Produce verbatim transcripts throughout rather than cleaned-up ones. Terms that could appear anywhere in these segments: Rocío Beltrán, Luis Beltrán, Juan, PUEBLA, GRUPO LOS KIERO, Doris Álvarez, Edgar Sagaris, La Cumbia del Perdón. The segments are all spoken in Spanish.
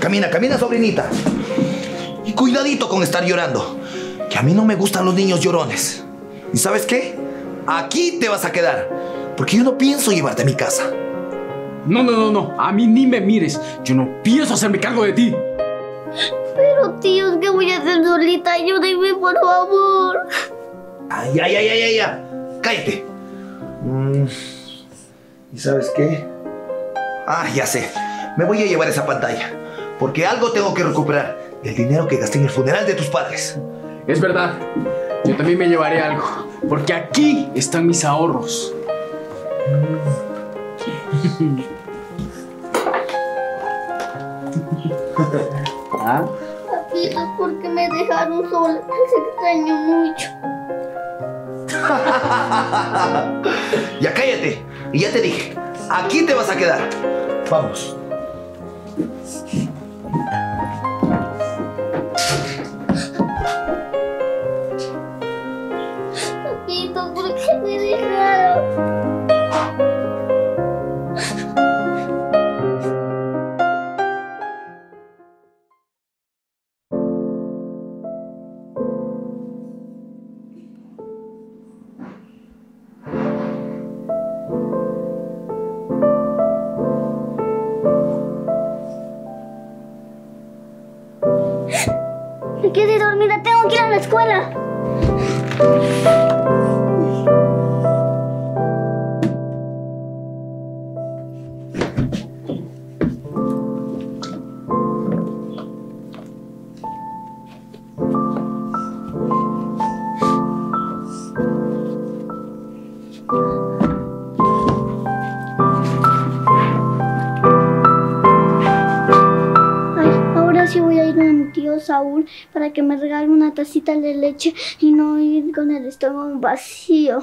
Camina, camina, sobrinita. Y cuidadito con estar llorando, que a mí no me gustan los niños llorones. ¿Y sabes qué? Aquí te vas a quedar, porque yo no pienso llevarte a mi casa. No, no, no, no. A mí ni me mires. Yo no pienso hacerme cargo de ti. Pero, tío, ¿qué voy a hacer solita? Ayúdenme, por favor. Ay, ay, ay, ay, ay, ay. Cállate. Mm. ¿Y sabes qué? Ah, ya sé. Me voy a llevar esa pantalla, porque algo tengo que recuperar del dinero que gasté en el funeral de tus padres. Es verdad. Yo también me llevaré algo, porque aquí están mis ahorros. ¿Ah? Papitos, ¿por qué me dejaron sola? Les extraño mucho. Ya cállate. Y ya te dije, aquí te vas a quedar. Vamos. Papitos, ¿por qué me dejaron? Me quedé dormida, tengo que ir a la escuela. Saúl, para que me regale una tacita de leche y no ir con el estómago vacío.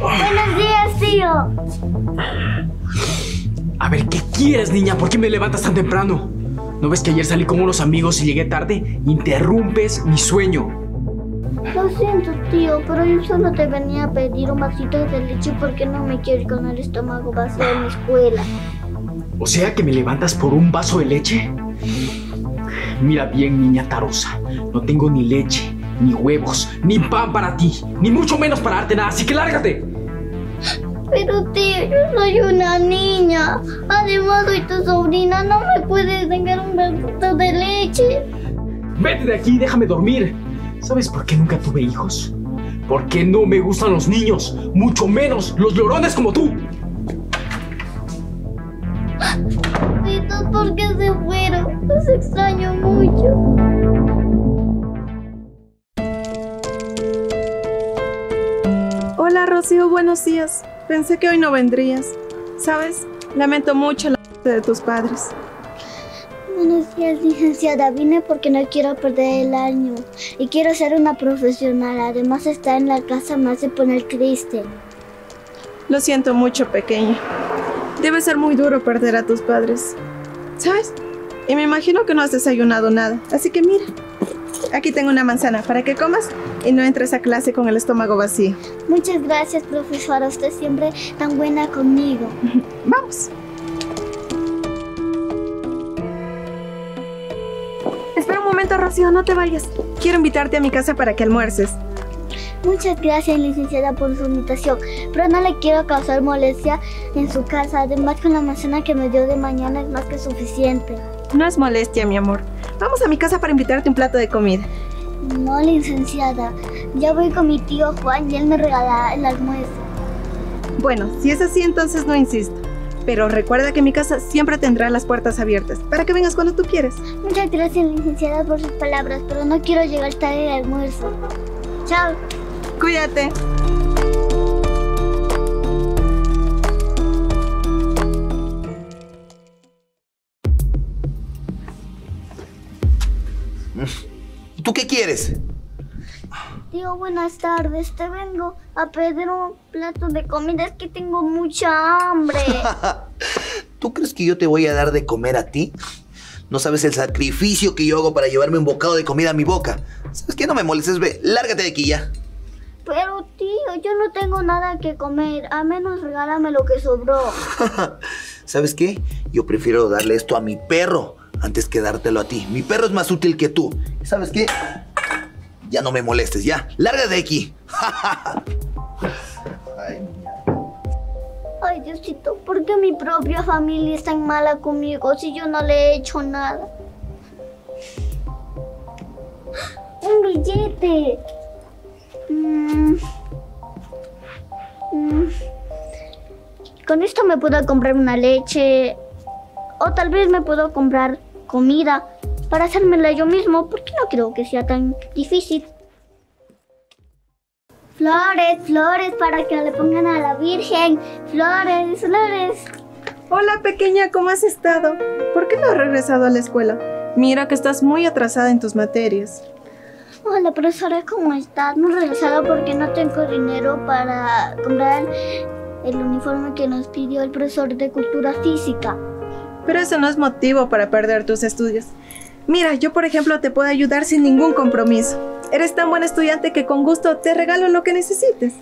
Buenos días, tío. A ver, ¿qué quieres, niña? ¿Por qué me levantas tan temprano? ¿No ves que ayer salí con unos amigos y llegué tarde? Interrumpes mi sueño. Lo siento, tío, pero yo solo te venía a pedir un vasito de leche porque no me quiero ir con el estómago vacío en mi escuela. ¿O sea que me levantas por un vaso de leche? Mira bien, niña tarosa, no tengo ni leche, ni huevos, ni pan para ti, ni mucho menos para darte nada, así que lárgate. Pero tío, yo soy una niña. Además soy tu sobrina, no me puedes dejar un vasito de leche. Vete de aquí, déjame dormir. ¿Sabes por qué nunca tuve hijos? Porque no me gustan los niños, mucho menos los llorones como tú. Papitos, ¿por qué se fueron? Los extraño mucho. Hola Rocío, buenos días. Pensé que hoy no vendrías. ¿Sabes? Lamento mucho la muerte de tus padres. Buenos días, licenciada. Vine porque no quiero perder el año. Y quiero ser una profesional. Además, estar en la casa me hace poner triste. Lo siento mucho, pequeña. Debe ser muy duro perder a tus padres. ¿Sabes? Y me imagino que no has desayunado nada. Así que mira, aquí tengo una manzana para que comas y no entres a clase con el estómago vacío. Muchas gracias, profesora. Usted siempre tan buena conmigo. Vamos. Espera un momento, Rocío. No te vayas. Quiero invitarte a mi casa para que almuerces. Muchas gracias, licenciada, por su invitación. Pero no le quiero causar molestia en su casa. Además, con la manzana que me dio de mañana es más que suficiente. No es molestia, mi amor. Vamos a mi casa para invitarte un plato de comida. No, licenciada. Ya voy con mi tío Juan y él me regalará el almuerzo. Bueno, si es así, entonces no insisto. Pero recuerda que mi casa siempre tendrá las puertas abiertas para que vengas cuando tú quieras. Muchas gracias, licenciada, por sus palabras, pero no quiero llegar tarde al almuerzo. Chao. Cuídate. ¿Tú qué quieres? Tío, buenas tardes. Te vengo a pedir un plato de comida. Es que tengo mucha hambre. ¿Tú crees que yo te voy a dar de comer a ti? No sabes el sacrificio que yo hago para llevarme un bocado de comida a mi boca. ¿Sabes qué? No me molestes, ve. Lárgate de aquí ya. Pero, tío, yo no tengo nada que comer. A menos regálame lo que sobró. ¿Sabes qué? Yo prefiero darle esto a mi perro antes que dártelo a ti. Mi perro es más útil que tú. ¿Sabes qué? Ya no me molestes, ya. Lárgate de aquí. Ay, Ay, Diosito, ¿por qué mi propia familia es tan mala conmigo si yo no le he hecho nada? ¡Un billete! Mm. Mm. Con esto me puedo comprar una leche. O tal vez me puedo comprar comida para hacérmela yo mismo, porque no creo que sea tan difícil. Flores, flores, para que le pongan a la Virgen. Flores, flores. Hola, pequeña, ¿cómo has estado? ¿Por qué no has regresado a la escuela? Mira que estás muy atrasada en tus materias. Hola, profesora, ¿cómo estás? No he regresado porque no tengo dinero para comprar el uniforme que nos pidió el profesor de Cultura Física. Pero eso no es motivo para perder tus estudios. Mira, yo por ejemplo te puedo ayudar sin ningún compromiso. Eres tan buen estudiante que con gusto te regalo lo que necesites.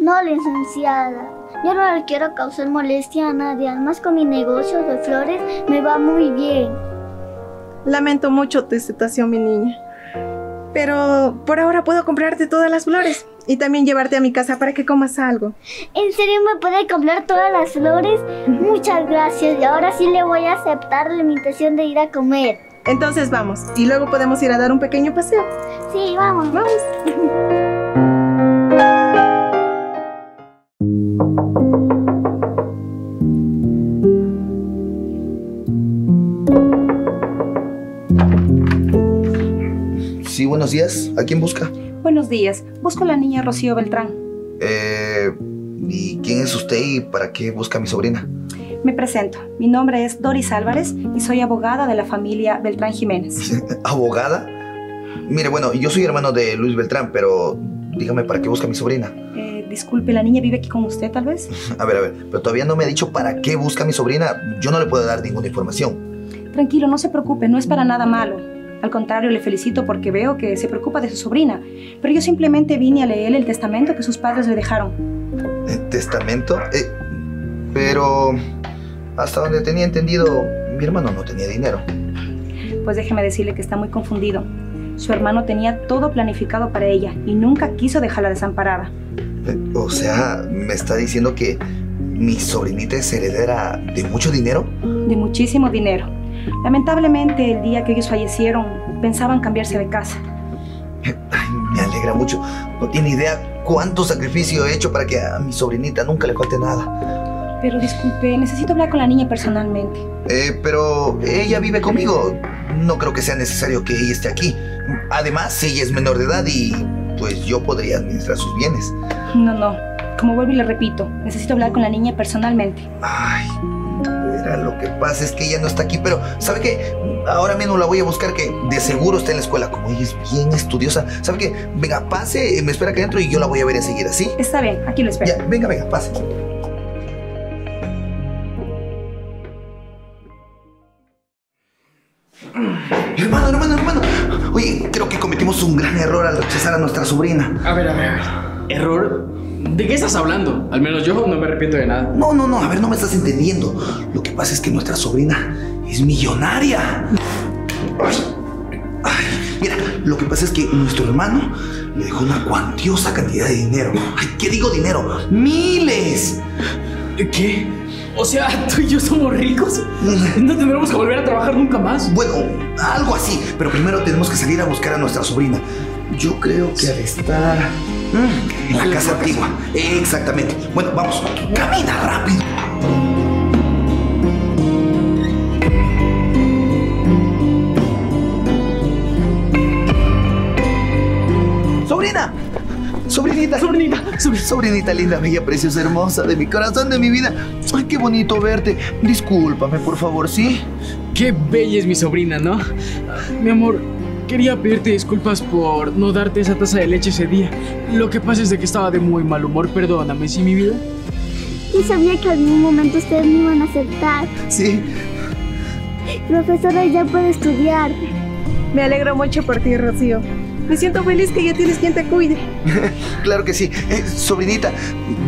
No, licenciada. Yo no le quiero causar molestia a nadie. Además, con mi negocio de flores me va muy bien. Lamento mucho tu situación, mi niña. Pero por ahora puedo comprarte todas las flores y también llevarte a mi casa para que comas algo. ¿En serio me puede comprar todas las flores? Muchas gracias. Y ahora sí le voy a aceptar la invitación de ir a comer. Entonces vamos, y luego podemos ir a dar un pequeño paseo. Sí, vamos. Vamos. Sí, buenos días. ¿A quién busca? Buenos días. Busco a la niña Rocío Beltrán. Eh, ¿y quién es usted y para qué busca a mi sobrina? Me presento. Mi nombre es Doris Álvarez y soy abogada de la familia Beltrán Jiménez. ¿Abogada? Mire, bueno, yo soy hermano de Luis Beltrán, pero dígame para qué busca a mi sobrina. Eh, disculpe, ¿la niña vive aquí con usted tal vez? A ver, a ver, pero todavía no me ha dicho para qué busca a mi sobrina. Yo no le puedo dar ninguna información. Tranquilo, no se preocupe, no es para nada malo. Al contrario, le felicito porque veo que se preocupa de su sobrina. Pero yo simplemente vine a leer el testamento que sus padres le dejaron. ¿Testamento? Eh, pero... Hasta donde tenía entendido, mi hermano no tenía dinero. Pues déjeme decirle que está muy confundido. Su hermano tenía todo planificado para ella y nunca quiso dejarla desamparada. Eh, o sea, ¿me está diciendo que mi sobrinita es heredera de mucho dinero? De muchísimo dinero. Lamentablemente, el día que ellos fallecieron, pensaban cambiarse de casa. Ay, me alegra mucho. No tiene idea cuánto sacrificio he hecho para que a mi sobrinita nunca le falte nada. Pero disculpe, necesito hablar con la niña personalmente. Eh, pero ella vive conmigo. No creo que sea necesario que ella esté aquí. Además, ella es menor de edad y pues yo podría administrar sus bienes. No, no. Como vuelvo y le repito, necesito hablar con la niña personalmente. Ay, verá, lo que pasa es que ella no está aquí, pero ¿sabe qué? Ahora mismo la voy a buscar, que de seguro está en la escuela. Como ella es bien estudiosa, ¿sabe qué? Venga, pase, me espera acá adentro y yo la voy a ver enseguida, ¿sí? Está bien, aquí lo espero. Ya, venga, venga, pase. Hermano, hermano, hermano. Oye, creo que cometimos un gran error al rechazar a nuestra sobrina. A ver, a ver, a ver. ¿Error? ¿De qué estás hablando? Al menos yo no me arrepiento de nada. No, no, no, a ver, no me estás entendiendo. Lo que pasa es que nuestra sobrina es millonaria. Ay, mira, lo que pasa es que nuestro hermano le dejó una cuantiosa cantidad de dinero. Ay, ¿qué digo dinero? ¡Miles! ¿Qué? O sea, ¿tú y yo somos ricos? ¿No tendremos que volver a trabajar nunca más? Bueno, algo así. Pero primero tenemos que salir a buscar a nuestra sobrina. Yo creo que ha de estar en la casa antigua. Exactamente. Bueno, vamos. Camina rápido. ¡Sobrina! Sobrinita, sobrinita, sobrinita linda, bella, preciosa, hermosa, de mi corazón, de mi vida. Ay, qué bonito verte. Discúlpame, por favor, ¿sí? Qué bella es mi sobrina, ¿no? Mi amor, quería pedirte disculpas por no darte esa taza de leche ese día. Lo que pasa es de que estaba de muy mal humor, perdóname, ¿sí, mi vida? sí sabía que algún momento ustedes me iban a aceptar. Sí. Profesora, ya puedo estudiar. Me alegro mucho por ti, Rocío. Me siento feliz que ya tienes quien te cuide. Claro que sí, eh, sobrinita.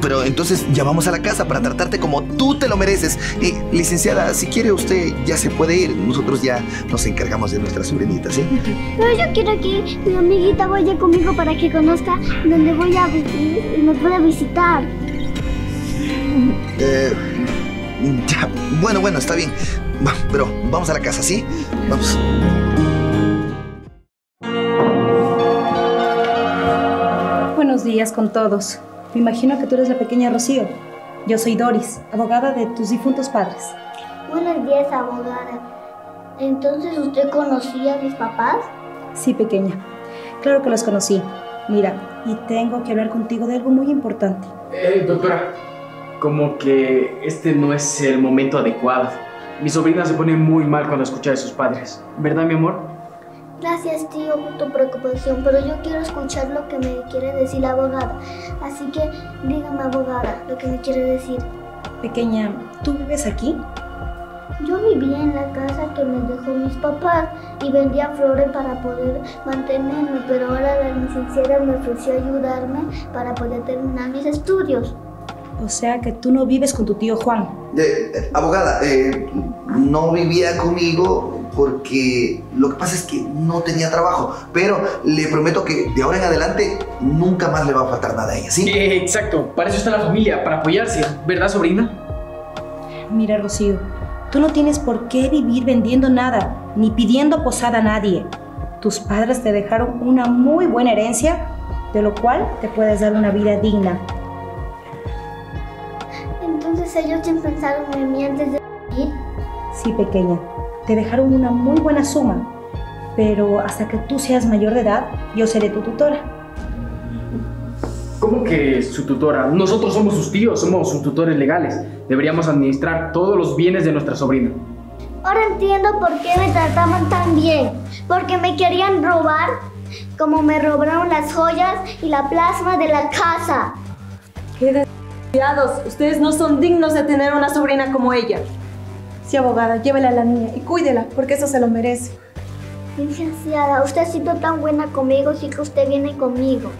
Pero entonces ya vamos a la casa para tratarte como tú te lo mereces. Y, licenciada, si quiere usted ya se puede ir. Nosotros ya nos encargamos de nuestra sobrinita, ¿sí? Pero yo quiero que mi amiguita vaya conmigo para que conozca dónde voy a vivir y me pueda visitar. Eh, ya, bueno, bueno, está bien. Va, pero vamos a la casa, ¿sí? Vamos. Buenos días con todos. Me imagino que tú eres la pequeña Rocío. Yo soy Doris, abogada de tus difuntos padres. Buenos días, abogada. ¿Entonces usted conocía a mis papás? Sí, pequeña. Claro que los conocí. Mira, y tengo que hablar contigo de algo muy importante. Eh, doctora, como que este no es el momento adecuado. Mi sobrina se pone muy mal cuando escucha de sus padres. ¿Verdad, mi amor? Gracias, tío, por tu preocupación, pero yo quiero escuchar lo que me quiere decir la abogada. Así que dígame, abogada, lo que me quiere decir. Pequeña, ¿tú vives aquí? Yo vivía en la casa que me dejó mis papás y vendía flores para poder mantenerme, pero ahora la licenciada me ofreció ayudarme para poder terminar mis estudios. O sea que tú no vives con tu tío Juan. Eh, eh, abogada, eh, no vivía conmigo porque lo que pasa es que no tenía trabajo, pero le prometo que de ahora en adelante nunca más le va a faltar nada a ella, ¿sí? Eh, exacto, para eso está la familia, para apoyarse, ¿verdad, sobrina? Mira, Rocío, tú no tienes por qué vivir vendiendo nada, ni pidiendo posada a nadie. Tus padres te dejaron una muy buena herencia, de lo cual te puedes dar una vida digna. Entonces ellos ya pensaron en mí antes de ir. Sí, pequeña. Te dejaron una muy buena suma, pero hasta que tú seas mayor de edad, yo seré tu tutora. ¿Cómo que su tutora? Nosotros somos sus tíos, somos sus tutores legales. Deberíamos administrar todos los bienes de nuestra sobrina. Ahora entiendo por qué me trataban tan bien. Porque me querían robar, como me robaron las joyas y la plasma de la casa. ¡Qué desgraciados! Ustedes no son dignos de tener una sobrina como ella. Sí, abogada, llévela a la niña y cuídela, porque eso se lo merece. Licenciada, usted ha sido tan buena conmigo, sí que usted viene conmigo.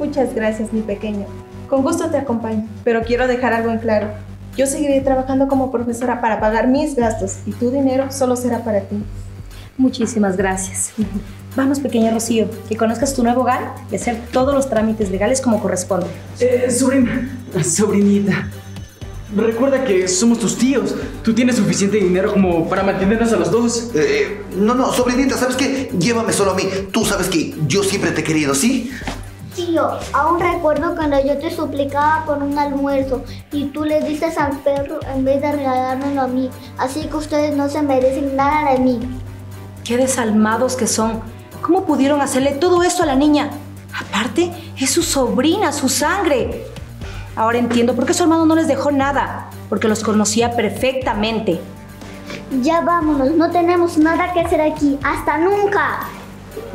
Muchas gracias, mi pequeño. Con gusto te acompaño, pero quiero dejar algo en claro. Yo seguiré trabajando como profesora para pagar mis gastos y tu dinero solo será para ti. Muchísimas gracias. Vamos, pequeña Rocío, que conozcas tu nuevo hogar y hacer todos los trámites legales como corresponde. Eh, sobrina, sobrinita. Recuerda que somos tus tíos. Tú tienes suficiente dinero como para mantenernos a los dos. Eh, no, no, sobrinita, ¿sabes qué? Llévame solo a mí. Tú sabes que yo siempre te he querido, ¿sí? Tío, aún recuerdo cuando yo te suplicaba por un almuerzo y tú le dices al perro en vez de regalármelo a mí. Así que ustedes no se merecen nada de mí. Qué desalmados que son. ¿Cómo pudieron hacerle todo esto a la niña? Aparte, es su sobrina, su sangre. Ahora entiendo por qué su hermano no les dejó nada, porque los conocía perfectamente. Ya vámonos, no tenemos nada que hacer aquí, ¡hasta nunca!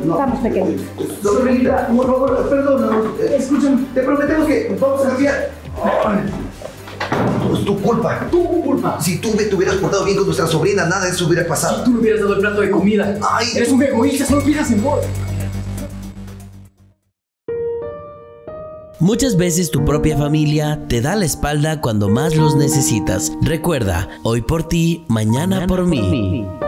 No. Vamos, pequeños. Sobrinita, por favor, perdónanos. Escúchame, te prometemos que vamos a cambiar. Es tu culpa. ¡Tu culpa! Si tú me hubieras portado bien con nuestra sobrina, nada de eso hubiera pasado. Si tú me hubieras dado el plato de comida. Ay, eres un egoísta, solo piensas en vos. Muchas veces tu propia familia te da la espalda cuando más los necesitas. Recuerda, hoy por ti, mañana, mañana por mí. Por mí.